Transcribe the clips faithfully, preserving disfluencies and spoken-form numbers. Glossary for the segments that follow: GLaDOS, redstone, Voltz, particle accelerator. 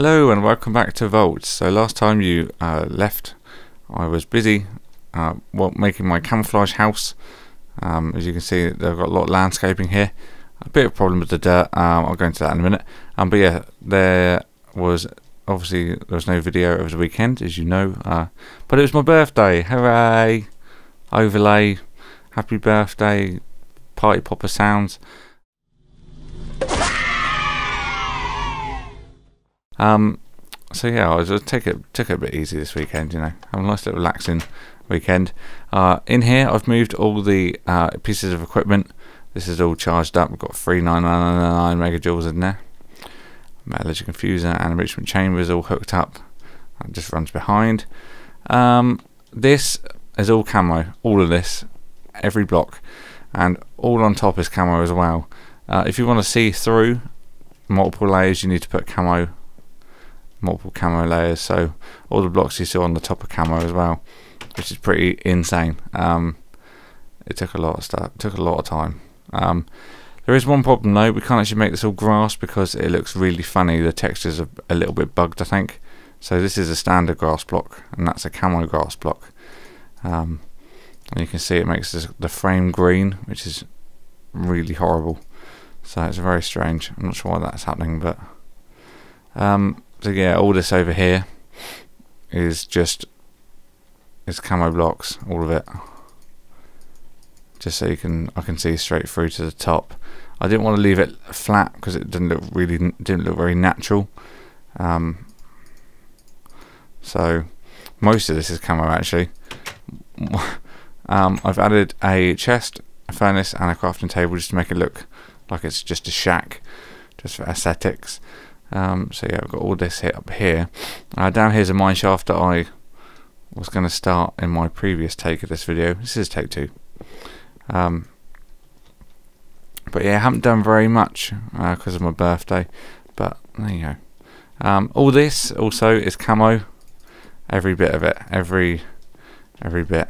Hello and welcome back to Voltz. So last time you uh, left, I was busy uh, well, making my camouflage house. Um, as you can see, they've got a lot of landscaping here. A bit of a problem with the dirt. Um, I'll go into that in a minute. Um, but yeah, there was obviously there was no video over the weekend, as you know. Uh, but it was my birthday. Hooray! Overlay. Happy birthday. Party popper sounds. Um, so yeah, I was just take it took it a bit easy this weekend, you know, have a nice little relaxing weekend. Uh, in here, I've moved all the uh, pieces of equipment. This is all charged up. We've got three nine nine nine nine megajoules in there. Metallurgical confuser and enrichment chambers all hooked up. That just runs behind. Um, this is all camo. All of this, every block, and all on top is camo as well. Uh, if you want to see through multiple layers, you need to put camo. Multiple camo layers, so all the blocks you saw on the top of camo as well, which is pretty insane. Um, it took a lot of stuff, took a lot of time. Um, there is one problem though, we can't actually make this all grass because it looks really funny. The textures are a little bit bugged, I think. So this is a standard grass block, and that's a camo grass block. Um, and you can see it makes this, the frame green, which is really horrible. So it's very strange. I'm not sure why that's happening, but. Um, So yeah, all this over here is just is camo blocks, all of it. Just so you can, I can see straight through to the top. I didn't want to leave it flat because it didn't look really, didn't look very natural. Um, so most of this is camo actually. um, I've added a chest, a furnace, and a crafting table just to make it look like it's just a shack, just for aesthetics. Um, so yeah, I've got all this hit up here. Uh, down here's a mine shaft that I was going to start in my previous take of this video. This is take two. Um, but yeah, I haven't done very much because uh, of my birthday. But there you go. Um, all this also is camo. Every bit of it. Every every bit.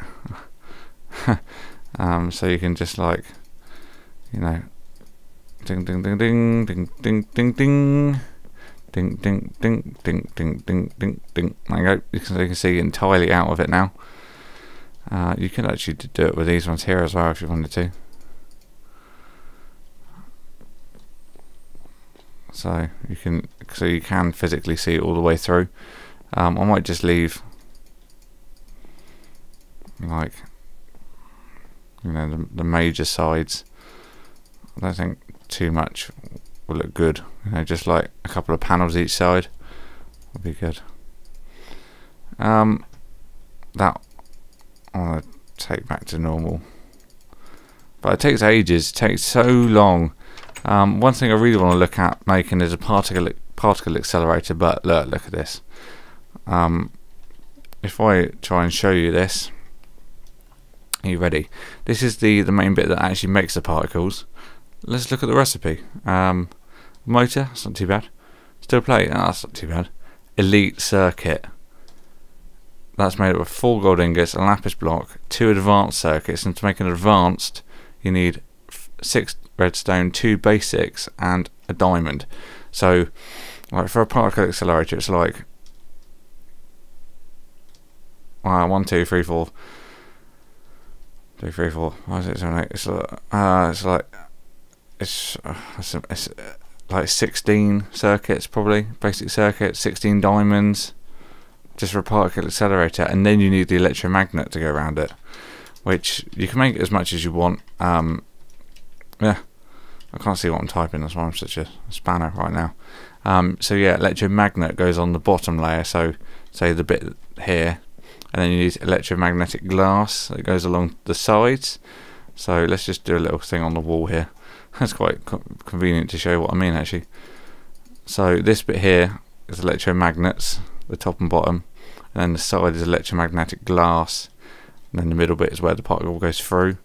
um, so you can just like, you know, ding ding ding ding ding ding ding ding. Ding, ding, ding, ding, ding, ding, ding, ding. There you go. You can, you can see entirely out of it now. Uh, you can actually do it with these ones here as well if you wanted to. So you can, so you can physically see it all the way through. Um, I might just leave, like, you know, the, the major sides. I don't think too much will look good, you know, just like a couple of panels each side would be good. Um, that I want to take back to normal, but it takes ages. It takes so long. Um, one thing I really want to look at making is a particle particle accelerator. But look, look at this. Um, if I try and show you this, are you ready? This is the the main bit that actually makes the particles. Let's look at the recipe. Um, motor, that's not too bad. Steel plate, ah, that's not too bad. Elite circuit. That's made up of four gold ingots, a lapis block, two advanced circuits, and to make an advanced, you need six redstone, two basics, and a diamond. So, like for a particle accelerator, it's like uh, one, two, three, four, two, three, four. Why is it so late? It's like uh, it's like. It's, uh, it's, it's like sixteen circuits probably, basic circuits, sixteen diamonds, just for a particle accelerator, and then you need the electromagnet to go around it, which you can make as much as you want. Um, yeah, I can't see what I'm typing, that's why I'm such a spanner right now. Um, so yeah, electromagnet goes on the bottom layer, so say the bit here, and then you need electromagnetic glass that goes along the sides. So let's just do a little thing on the wall here. That's quite co convenient to show what I mean actually. So this bit here is electromagnets, the top and bottom, and then the side is electromagnetic glass, and then the middle bit is where the particle goes through.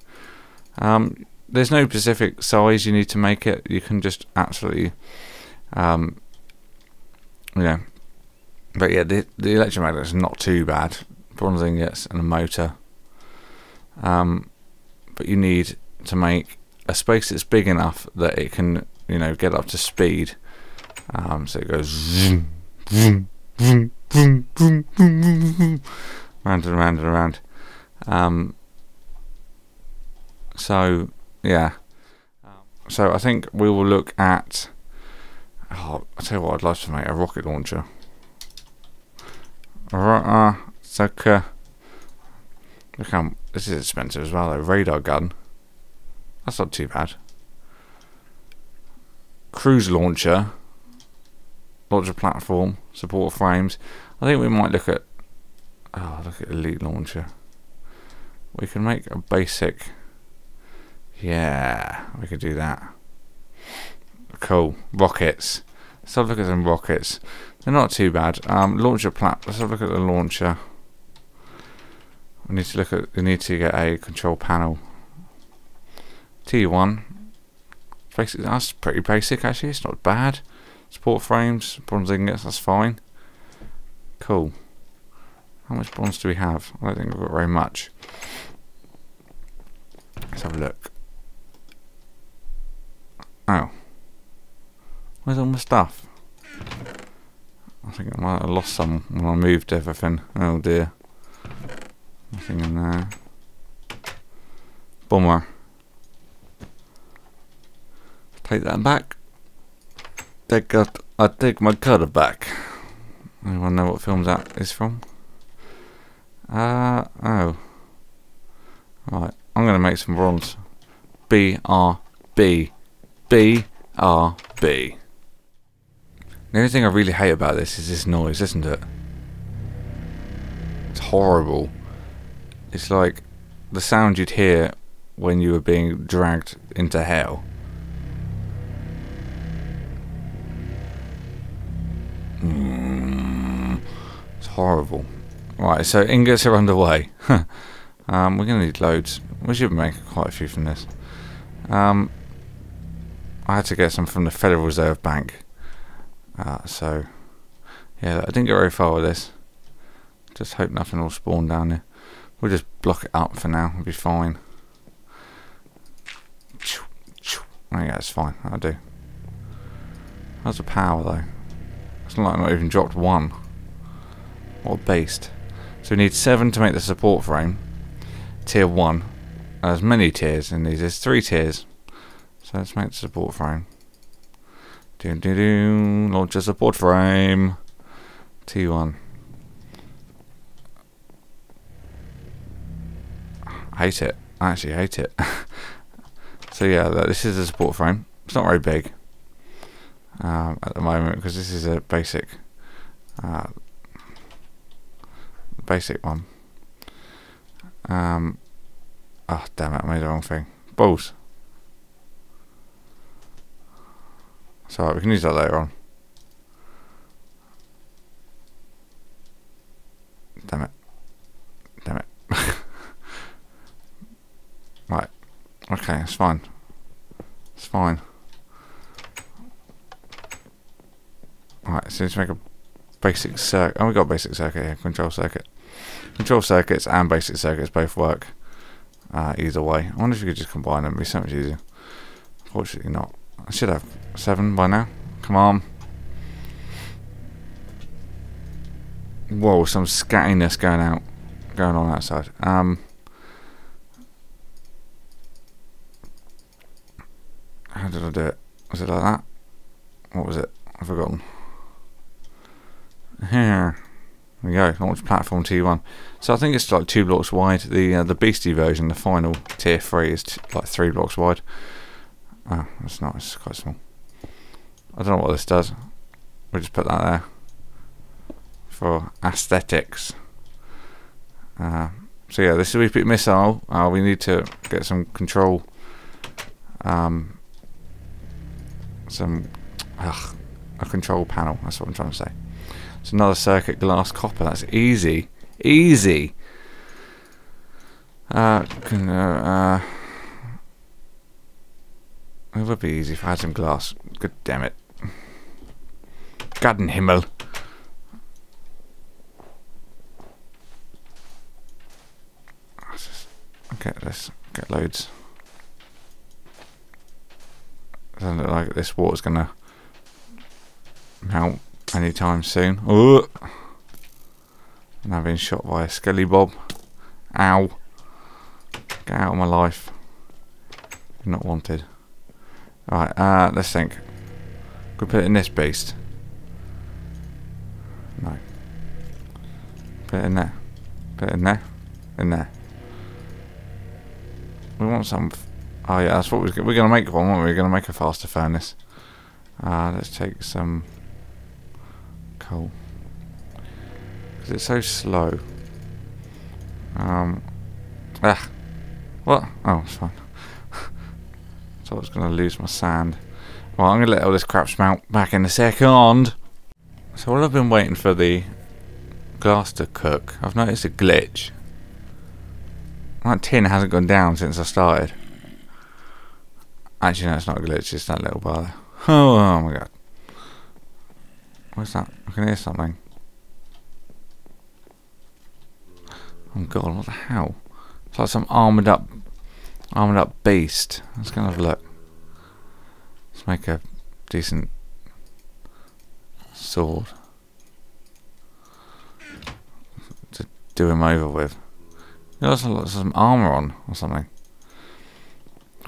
Um, there's no specific size you need to make it, you can just absolutely, um, you know, but yeah, the, the electromagnet is not too bad, bronze ingots and a motor, um, but you need to make a space that's big enough that it can, you know, get up to speed. Um, so it goes zoom, vroom, vroom, vroom, vroom, vroom, vroom, round and round and around. Um, so yeah, so I think we will look at. Oh, I tell you what, I'd love to make a rocket launcher. Uh, it's like, uh, look how this is expensive as well. Though. Radar gun. That's not too bad. Cruise launcher. Launcher platform. Support frames. I think we might look at. Oh, look at elite launcher. We can make a basic. Yeah, we could do that. Cool. Rockets. Let's have a look at some rockets. They're not too bad. Um, launcher plat. Let's have a look at the launcher. We need to look at. We need to get a control panel. T one. Basic. That's pretty basic actually. It's not bad. Support frames, bronze ingots. That's fine. Cool. How much bronze do we have? I don't think we've got very much. Let's have a look. Oh. Where's all my stuff? I think I might have lost some when I moved everything. Oh dear. Nothing in there. Bummer. Take that back. Take out, I take my cutter back. Anyone know what film that is from? Uh oh. Right, I'm gonna make some bronze. B R B B R B. The only thing I really hate about this is this noise, isn't it? It's horrible. It's like the sound you'd hear when you were being dragged into hell. Mm, it's horrible. Right, so ingots are underway. um, we're going to need loads. We should make quite a few from this. Um, I had to get some from the Federal Reserve Bank. Uh, so, yeah, I didn't get very far with this. Just hope nothing will spawn down here. We'll just block it up for now. It'll be fine. Oh yeah, it's fine. That'll do. How's the power though? It's not like I'm not even dropped one. What based? So we need seven to make the support frame. Tier one. There's many tiers in these. There's three tiers. So let's make the support frame. Do do do. Launcher support frame. T one. I hate it. I actually hate it. So yeah, this is the support frame. It's not very big um, at the moment because this is a basic, uh, basic one. Um. Oh damn it! I made the wrong thing. Balls. So we can use that later on. Damn it. Damn it. Right. Okay, it's fine. It's fine. Right, so let's make a basic circuit. Oh, we got a basic circuit here. Control circuit. Control circuits and basic circuits both work uh, either way. I wonder if you could just combine them. It'd be so much easier. Fortunately not. I should have seven by now. Come on. Whoa, some scattiness going out, going on outside. Um, how did I do it? Was it like that? What was it? I've forgotten. Here we go. Launch platform T one. So I think it's like two blocks wide. The uh, the beastie version, the final tier three, is t like three blocks wide. Oh, that's not, it's quite small. I don't know what this does. We'll just put that there. For aesthetics. Uh, so yeah, this is a repeat missile. Uh, we need to get some control. Um, some, ugh, a control panel, that's what I'm trying to say. It's another circuit, glass, copper, that's easy. Easy! Uh, can, uh, uh it would be easy if I had some glass. God damn it. Garden Himmel. Okay, let's get loads. Doesn't look like this water's gonna melt. anytime soon. Ooh. I'm having shot by a skelly bob. Ow. Get out of my life. Not wanted. Alright, uh, let's think. Could we put it in this beast? No. Put it in there. Put it in there. In there. We want some... F oh yeah, that's what we we're going to make one, weren't we? We're going to make a faster furnace. Uh, let's take some coal. Because it's so slow. Um... Ah! What? Oh, it's fine. I was going to lose my sand. Well, I'm going to let all this crap smelt back in a second. So while I've been waiting for the glass to cook, I've noticed a glitch. That tin hasn't gone down since I started. Actually, no, it's not a glitch, it's that little bar there. Oh, oh my god. What's that? I can hear something. Oh god, what the hell? It's like some armoured up... Armoured up beast. Let's go and have a look. Let's make a decent sword to do him over with. He looks like some armour on or something.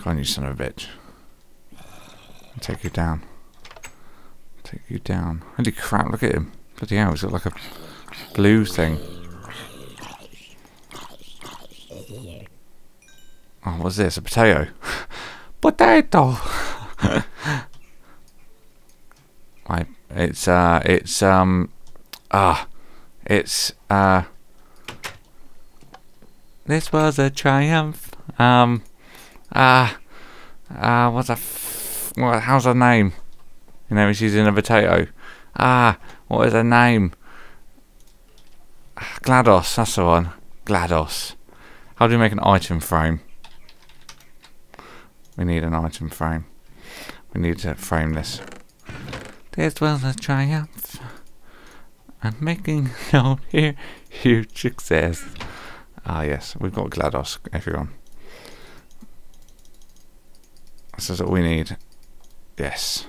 Can't you, son of a bitch? I'll take you down. I'll take you down. Holy crap, look at him. Bloody hell, he's got like a blue thing. Oh, what's this? A potato? Potato! I, it's, uh, it's, um, ah, it's, uh, this was a triumph, um, ah, uh, ah, uh, what's a, f what, how's her name? You know, she's in a potato. Ah, what is her name? GLaDOS, that's the one. GLaDOS. How do you make an item frame? We need an item frame. We need to frame this. This was a triumph. I'm making known here huge success. Ah yes, we've got GLaDOS, everyone. This is what we need. Yes.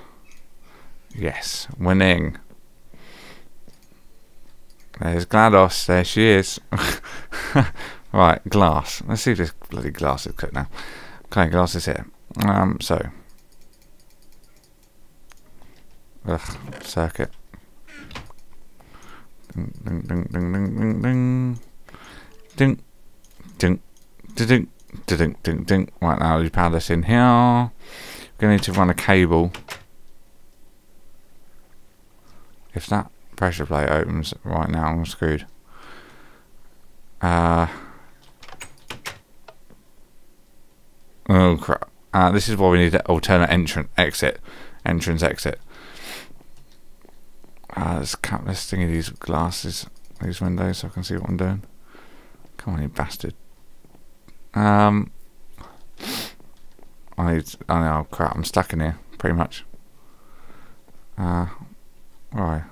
Yes. Winning. There's GLaDOS, there she is. Right, glass. Let's see if this bloody glass is cooked now. Okay, glass is here. Um, so. Ugh, circuit. Ding, ding, ding, ding, ding, ding, ding. Ding, ding, ding, ding, ding. Right now, we power this in here. We're going to need to run a cable. If that pressure plate opens right now, I'm screwed. Uh... Oh crap! Uh, this is why we need an alternate entrance, exit, entrance, exit. Uh, there's countless thingy these glasses, these windows, so I can see what I'm doing. Come on, you bastard! Um, I need. I know. Crap! I'm stuck in here, pretty much. Uh, where are I?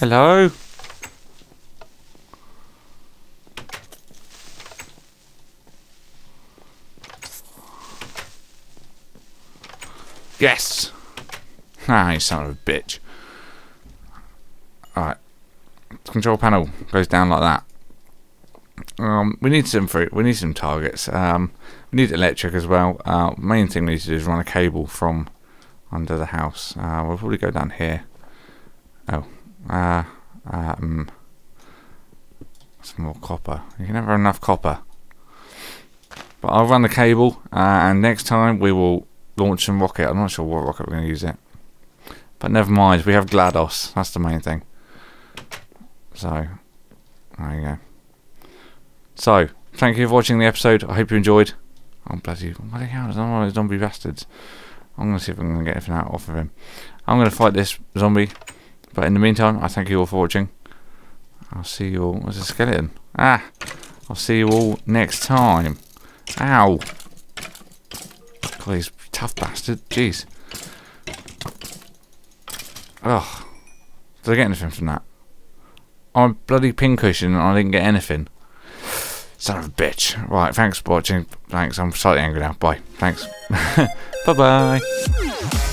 Hello. Yes! Ah, you son of a bitch. Alright. Control panel goes down like that. Um, we need some fruit. We need some targets. Um, we need electric as well. Uh, main thing we need to do is run a cable from under the house. Uh, we'll probably go down here. Oh. Uh, um, some more copper. You can never have enough copper. But I'll run the cable, uh, and next time we will... launch some rocket. I'm not sure what rocket we're going to use it. But never mind. We have GLaDOS. That's the main thing. So, there you go. So, thank you for watching the episode. I hope you enjoyed. Oh, bloody... What the hell? There's one of those zombie bastards. I'm going to see if I can get anything out off of him. I'm going to fight this zombie. But in the meantime, I thank you all for watching. I'll see you all... What's a skeleton? Ah! I'll see you all next time. Ow! Please, tough bastard. Jeez. Ugh. Did I get anything from that? I'm a bloody pincushion and I didn't get anything. Son of a bitch. Right, thanks for watching. Thanks, I'm slightly angry now. Bye. Thanks. Bye-bye.